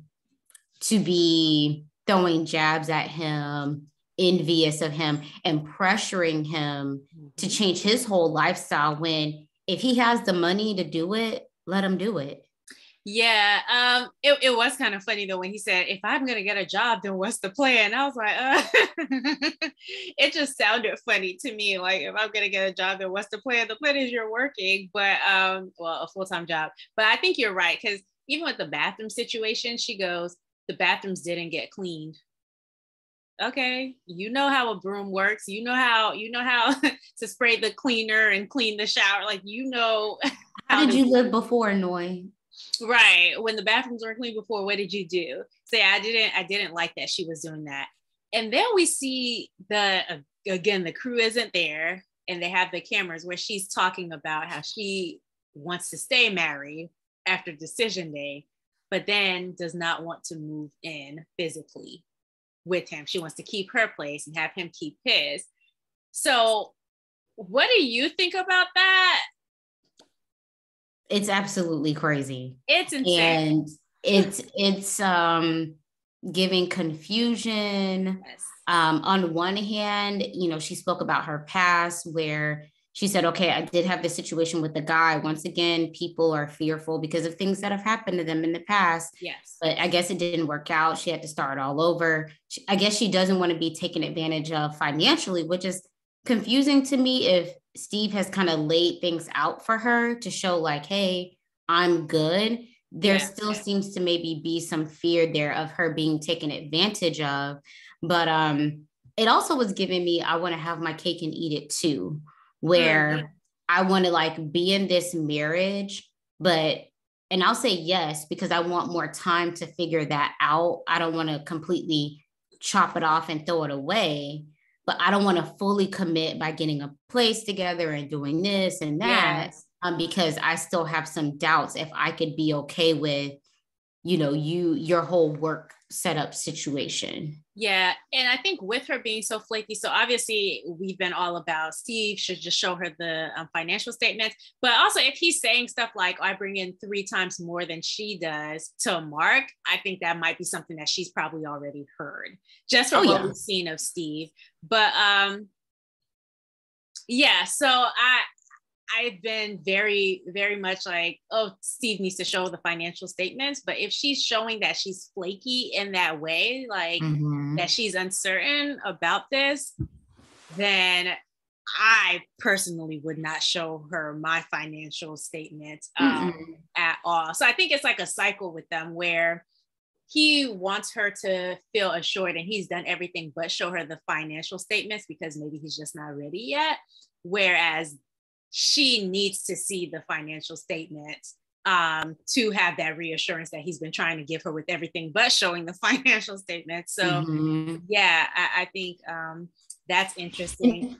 to be throwing jabs at him, envious of him, and pressuring him to change his whole lifestyle when if he has the money to do it, let him do it. Yeah. It was kind of funny though, when he said, if I'm going to get a job, then what's the plan? I was like, it just sounded funny to me. Like, if I'm going to get a job, then what's the plan? The plan is you're working, but, well, a full-time job, but I think you're right. 'Cause even with the bathroom situation, she goes, the bathrooms didn't get cleaned. Okay. You know how a broom works. You know how to spray the cleaner and clean the shower. Like, you know, how did you live before, Noi? Right. When the bathrooms weren't clean before, what did you do? So yeah, I didn't like that she was doing that. And then we see the crew isn't there and they have the cameras where she's talking about how she wants to stay married after decision day, but then does not want to move in physically with him. She wants to keep her place and have him keep his. So what do you think about that? It's absolutely crazy. It's insane. And it's giving confusion. Yes. On one hand, you know, she spoke about her past where she said, okay, I did have this situation with the guy. Once again, people are fearful because of things that have happened to them in the past. Yes. But I guess it didn't work out. She had to start all over. I guess she doesn't want to be taken advantage of financially, which is confusing to me if Steve has kind of laid things out for her to show like, hey, I'm good. There still seems to maybe be some fear there of her being taken advantage of. But it also was giving me, I want to have my cake and eat it too, where I want to like be in this marriage, but, and I'll say yes, because I want more time to figure that out. I don't want to completely chop it off and throw it away. But I don't want to fully commit by getting a place together and doing this and that, because I still have some doubts if I could be okay with, you know, your whole work setup situation. Yeah. And I think with her being so flaky, so obviously we've been all about Steve should just show her the financial statements, but also if he's saying stuff like, I bring in 3 times more than she does to Mark, I think that might be something that she's probably already heard just from what we've seen of Steve. But so I I've been very, very much like, oh, Steve needs to show the financial statements. But if she's showing that she's flaky in that way, like mm-hmm. that she's uncertain about this, then I personally would not show her my financial statements mm-hmm. at all. So I think it's like a cycle with them where he wants her to feel assured and he's done everything but show her the financial statements because maybe he's just not ready yet. Whereas she needs to see the financial statements to have that reassurance that he's been trying to give her with everything but showing the financial statements. So mm-hmm. yeah, I think that's interesting.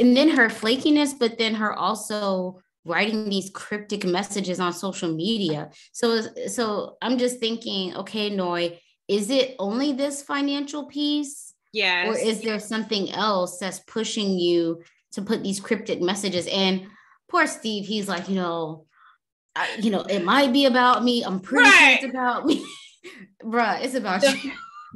And then her flakiness, but then her also writing these cryptic messages on social media. So I'm just thinking, okay, Noi, is it only this financial piece? Yes. Or is there something else that's pushing you to put these cryptic messages? And poor Steve, he's like, you know, it might be about me. I'm pretty right. sure it's about me. Bruh, it's about you.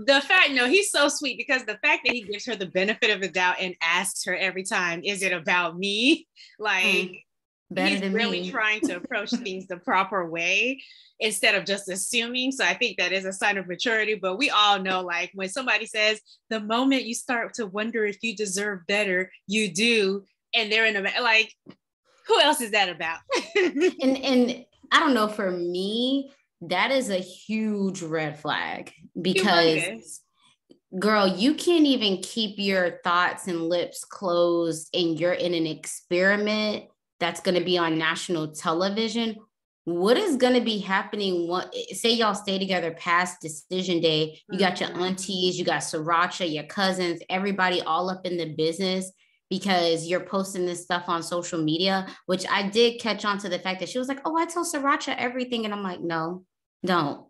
The fact, no, he's so sweet because the fact that he gives her the benefit of the doubt and asks her every time, is it about me? Like, he's really trying to approach things the proper way instead of just assuming. So I think that is a sign of maturity, but we all know, like when somebody says, the moment you start to wonder if you deserve better, you do. And they're in a, like, who else is that about? and I don't know, for me, that is a huge red flag because girl, you can't even keep your thoughts and lips closed and you're in an experiment that's going to be on national television. What is going to be happening? What, say y'all stay together past decision day, you got your aunties, you got Sriracha, your cousins, everybody all up in the business because you're posting this stuff on social media, which I did catch on to the fact that she was like, oh, I tell Sriracha everything. And I'm like, no, don't.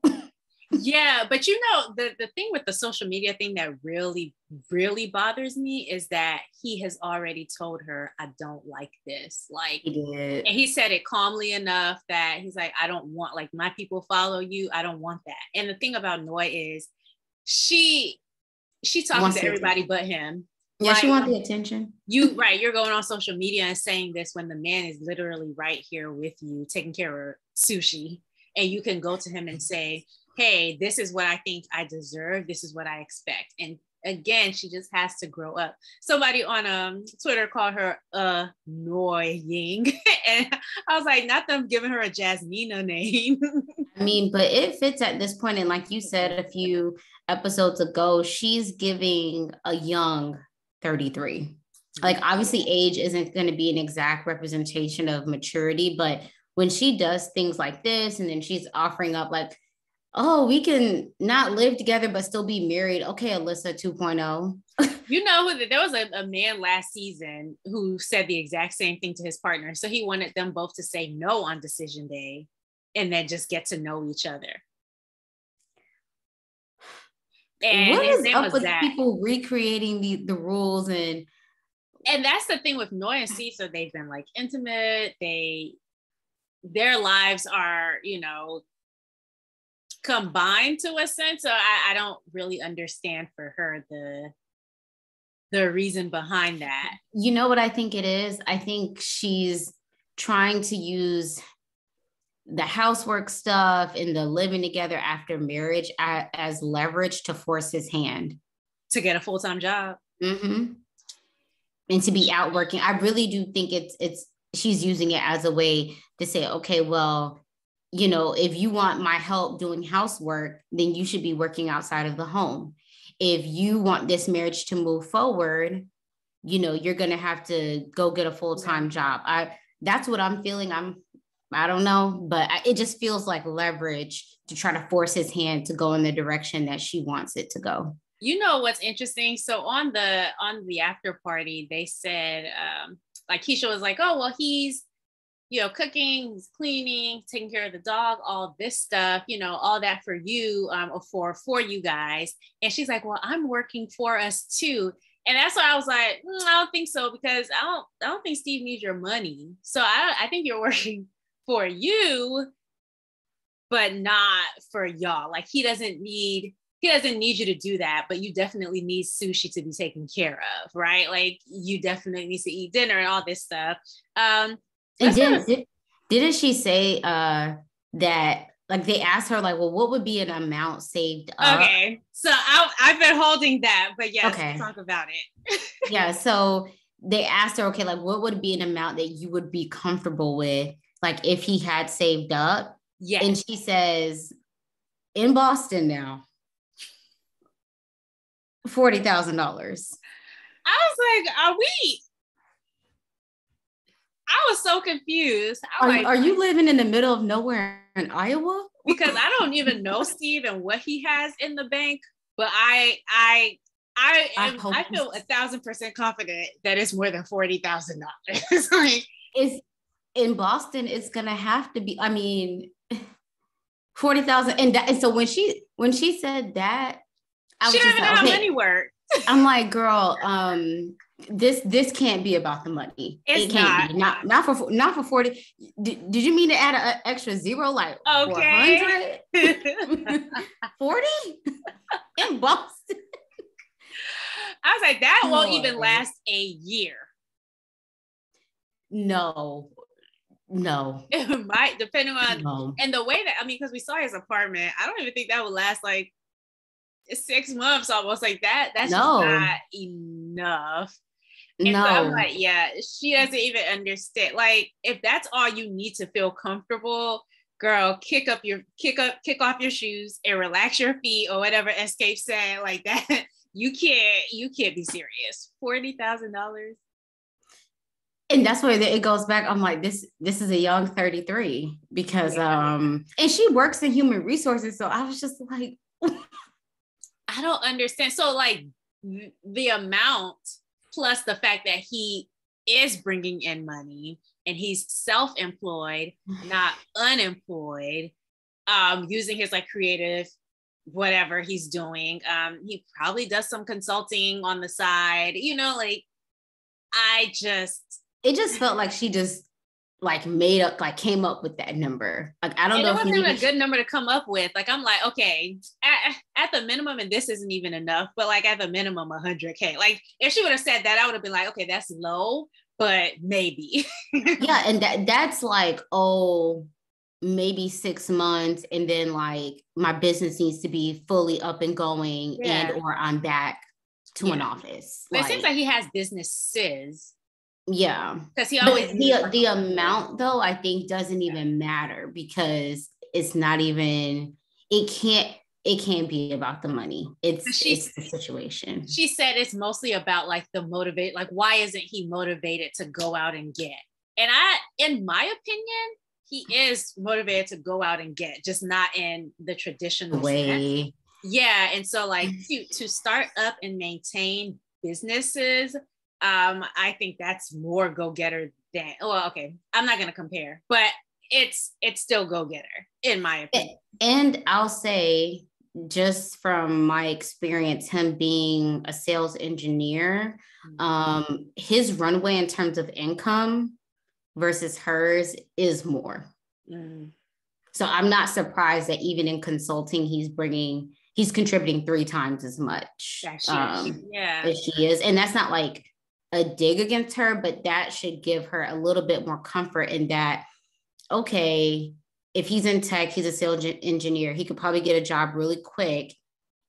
Yeah. But you know, the thing with the social media thing that really, really bothers me is that he has already told her, I don't like this. Like, he did. And he said it calmly enough that he's like, I don't want, like, my people follow you. I don't want that. And the thing about Noi is she talks to everybody but him. Yeah, like, she wants the attention. You're going on social media and saying this when the man is literally right here with you, taking care of Sushi. And you can go to him and say, hey, this is what I think I deserve. This is what I expect. And again, she just has to grow up. Somebody on Twitter called her annoying. And I was like, not them giving her a Jasmina name. I mean, but it fits at this point. And like you said a few episodes ago, she's giving a young 33. Like, obviously age isn't going to be an exact representation of maturity, but when she does things like this, and then she's offering up like, oh, we can not live together, but still be married. Okay, Alyssa 2.0. You know, there was a man last season who said the exact same thing to his partner. So he wanted them both to say no on decision day and then just get to know each other. And what is up with that? People recreating the rules and that's the thing with Noi and Steve. So they've been like intimate. Their lives are, you know, combined to a sense. So I don't really understand for her the reason behind that. You know what I think it is? I think she's trying to use the housework stuff and the living together after marriage as leverage to force his hand. To get a full-time job. Mm-hmm. And to be out working. I really do think it's she's using it as a way to say, okay, well, you know, if you want my help doing housework, then you should be working outside of the home. If you want this marriage to move forward, you know, you're going to have to go get a full-time job. That's what I'm feeling. I don't know, but it just feels like leverage to try to force his hand to go in the direction that she wants it to go. You know what's interesting? So on the after party, they said, like Keisha was like, oh, well, he's, you know, cooking, he's cleaning, taking care of the dog, all this stuff, you know, all that for you, or for you guys. And she's like, well, I'm working for us too. And that's why I was like, I don't think so, because I don't think Steve needs your money. So I think you're working for you, but not for y'all. Like, he doesn't need you to do that, but you definitely need Sushi to be taken care of, right? Like, you definitely need to eat dinner and all this stuff. And didn't she say that, like, they asked her, like, well, what would be an amount saved up? Okay, so I've been holding that, but yes, okay. Let's talk about it. Yeah, so they asked her, okay, like, what would be an amount that you would be comfortable with, like, if he had saved up? Yeah. And she says, in Boston now, $40,000. I was like, are we? I was so confused. Are you living in the middle of nowhere in Iowa? Because I don't even know Steve and what he has in the bank, but I feel 1,000% confident that it's more than $40,000. Like, it's in Boston. It's gonna have to be. I mean, 40,000. And so when she said that, she doesn't know how money works. I'm like, girl, this can't be about the money. It can't be. Not for 40. Did you mean to add an extra zero, like, okay, 400? 40 in Boston? I was like, that won't even last a year. No. It might, depending on, and the way that, I mean, because we saw his apartment, I don't even think that would last like 6 months, almost like that. That's just not enough. And so I'm like, yeah, she doesn't even understand. Like, if that's all you need to feel comfortable, girl, kick off your shoes and relax your feet or whatever Escape said, like that. You can't be serious. $40,000. And that's where it goes back. I'm like, this is a young 33 because and she works in human resources. So I was just like, I don't understand. So, like, the amount plus the fact that he is bringing in money and he's self-employed, not unemployed, using his, like, creative, whatever he's doing. He probably does some consulting on the side, you know, like, it just felt like she just, like, made up, like, came up with that number. Like, I don't know. It wasn't even a good number to come up with. Like, I'm like, okay, at the minimum, and this isn't even enough, but, like, at the minimum, $100K. Like, if she would have said that, I would have been like, okay, that's low, but maybe. Yeah, and that's like, oh, maybe 6 months, and then, like, my business needs to be fully up and going, and or I'm back to an office. But it seems like he has businesses. Yeah, because he always the amount, though, I think doesn't even matter, because it's not even, it can't be about the money. It's the situation. She said it's mostly about, like, the motivate, like, why isn't he motivated to go out and get? And in my opinion, he is motivated to go out and get, just not in the traditional way. Sense. Yeah, and so, like, to start up and maintain businesses. I think that's more go-getter than, well, okay, I'm not going to compare, but it's still go-getter in my opinion. And I'll say, just from my experience, him being a sales engineer, his runway in terms of income versus hers is more. Mm. So I'm not surprised that even in consulting, he's contributing 3 times as much as she is. And that's not like a dig against her, but that should give her a little bit more comfort in that, okay, if he's in tech, he's a sales engineer, he could probably get a job really quick,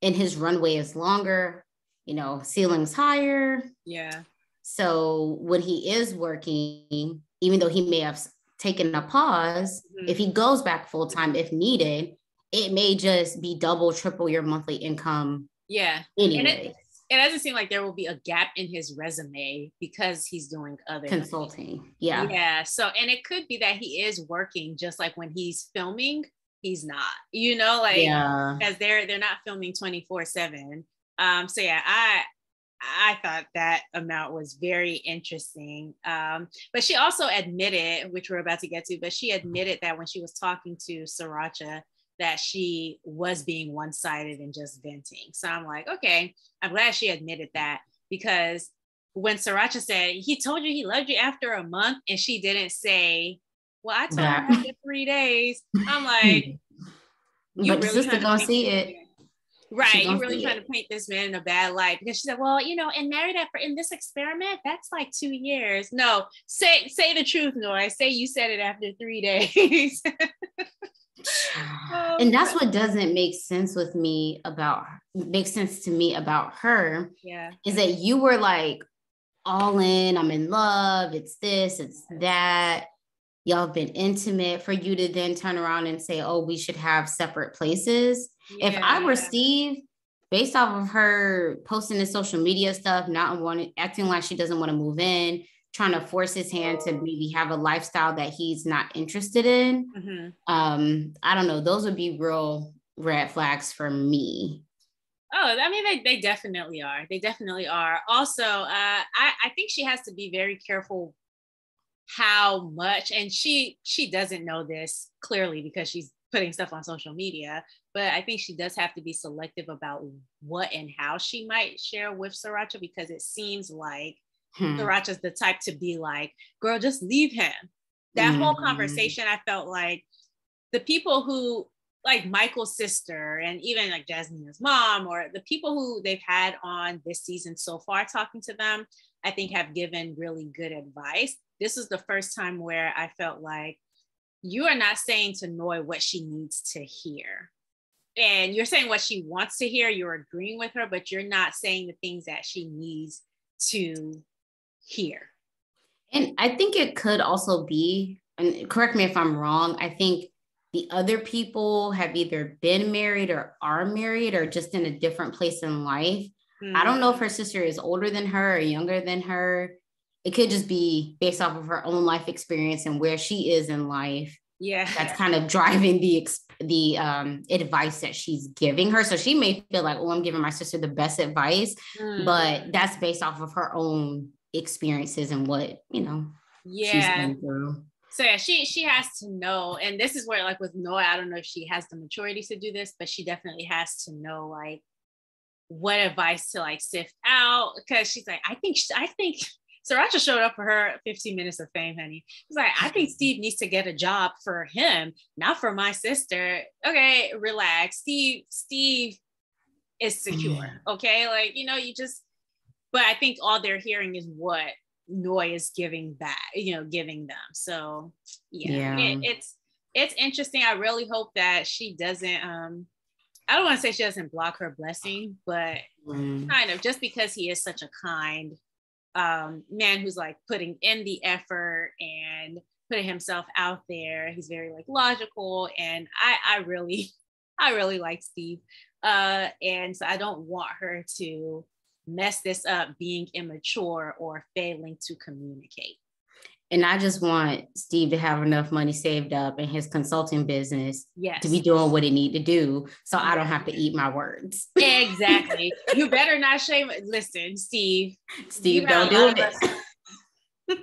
and his runway is longer, you know, ceilings higher. Yeah. So when he is working, even though he may have taken a pause, if he goes back full time, if needed, it may just be double, triple your monthly income. Yeah. Anyway. It doesn't seem like there will be a gap in his resume because he's doing other consulting. Things. Yeah. Yeah. So, and it could be that he is working, just like when he's filming, he's not, you know, like, because they're not filming 24/7. So yeah, I thought that amount was very interesting. But she also admitted, which we're about to get to, but she admitted that when she was talking to Sriracha, that she was being one-sided and just venting. So I'm like, okay, I'm glad she admitted that, because when Sriracha said, he told you he loved you after a month, and she didn't say, well, I told him after 3 days. I'm like, you but really sister gonna see it. Right. You're really trying to paint this man in a bad light because she said, well, you know, and married after in this experiment, that's like 2 years. No, say the truth, Nora. Say you said it after 3 days. And that's what doesn't make sense with me about makes sense to me about her. Yeah. Is that you were like all in, I'm in love, it's this, it's that. Y'all have been intimate for you to then turn around and say, oh, we should have separate places. Yeah. If I were Steve, based off of her posting the social media stuff, not wanting, acting like she doesn't want to move in, trying to force his hand to maybe have a lifestyle that he's not interested in. Mm-hmm. I don't know. Those would be real red flags for me. Oh, I mean, they definitely are. They definitely are. Also, I think she has to be very careful how much, and she doesn't know this clearly because she's putting stuff on social media, but I think she does have to be selective about what and how she might share with Sriracha, because it seems like Sriracha's the type to be like, girl, just leave him. That whole conversation, I felt like the people who, like Michael's sister and even like Jasmina's mom, or the people who they've had on this season so far talking to them, I think have given really good advice. This is the first time where I felt like you are not saying to Noi what she needs to hear. And you're saying what she wants to hear, you're agreeing with her, but you're not saying the things that she needs to hear. And I think it could also be, and correct me if I'm wrong, I think the other people have either been married or are married or just in a different place in life. Mm-hmm. I don't know if her sister is older than her or younger than her. It could just be based off of her own life experience and where she is in life. Yeah. That's kind of driving the advice that she's giving her. So she may feel like, oh, I'm giving my sister the best advice, but that's based off of her own experiences and what, you know, she's been through. So yeah, she has to know. And this is where, like with Noi, I don't know if she has the maturity to do this, but she definitely has to know, like, what advice to like sift out. Cause she's like, I think Sriracha showed up for her 15 minutes of fame, honey. She's like, I think Steve needs to get a job for him, not for my sister. Okay, relax. Steve is secure. Okay. Like, you know, but I think all they're hearing is what Noi is giving back, you know, giving them. So yeah. It's interesting. I really hope that she doesn't, I don't want to say she doesn't block her blessing, but kind of, just because he is such a kind man who's like putting in the effort and putting himself out there. He's very like logical, and I really like Steve, and so I don't want her to mess this up being immature or failing to communicate. And I just want Steve to have enough money saved up in his consulting business to be doing what he need to do, so I don't have to eat my words. Exactly. You better not shame. Listen, Steve. Steve, don't do it.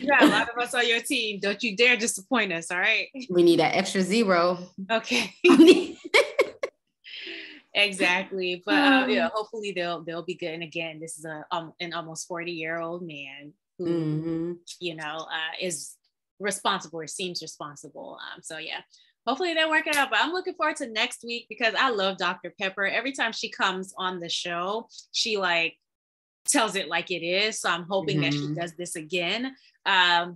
You got a lot of us on your team. Don't you dare disappoint us, all right? We need that extra zero. Okay. Exactly. But yeah, hopefully they'll be good. And again, this is an almost 40-year-old man who, you know, is responsible or seems responsible. So yeah, hopefully they work it out, but I'm looking forward to next week because I love Dr. Pepper. Every time she comes on the show, she like tells it like it is. So I'm hoping that she does this again.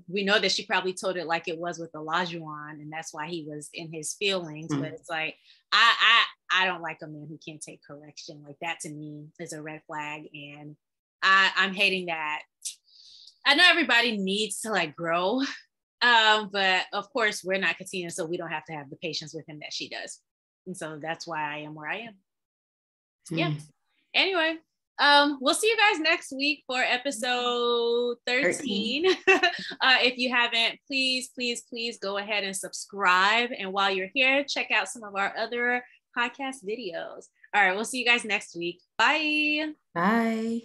We know that she probably told it like it was with Olajuwon, and that's why he was in his feelings, but it's like, I don't like a man who can't take correction. Like that to me is a red flag. And I'm hating that. I know everybody needs to like grow, but of course we're not Katina, so we don't have to have the patience with him that she does. And so that's why I am where I am. Yeah. Anyway, we'll see you guys next week for episode 13. If you haven't, please go ahead and subscribe. And while you're here, check out some of our other podcast videos. All right. We'll see you guys next week. Bye. Bye.